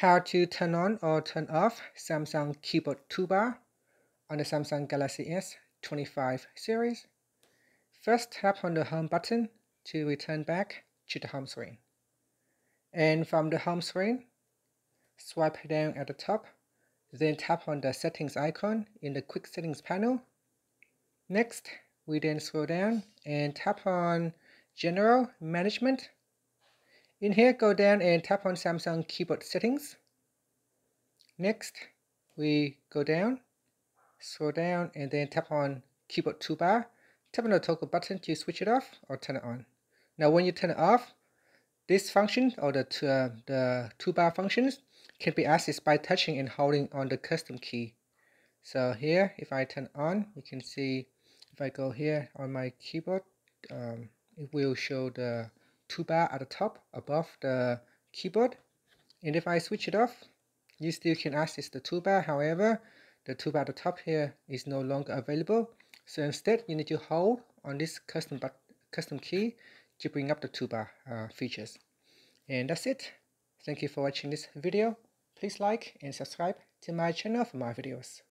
how to turn on or turn off Samsung Keyboard Toolbar on the Samsung Galaxy S25 series. First, tap on the Home button to return back to the home screen. And from the home screen, swipe down at the top, then tap on the settings icon in the quick settings panel. Next, we then scroll down and tap on General Management. In here, go down and tap on Samsung Keyboard Settings. Next, we go down, scroll down, and then tap on Keyboard Toolbar. Tap on the toggle button to switch it off or turn it on. Now, when you turn it off, this function or the toolbar functions can be accessed by touching and holding on the custom key. So here, if I turn on, you can see if I go here on my keyboard, it will show the toolbar at the top above the keyboard. And if I switch it off, you still can access the toolbar. However, the toolbar at the top here is no longer available. So instead, you need to hold on this custom key to bring up the toolbar features. And that's it. Thank you for watching this video. Please like and subscribe to my channel for more videos.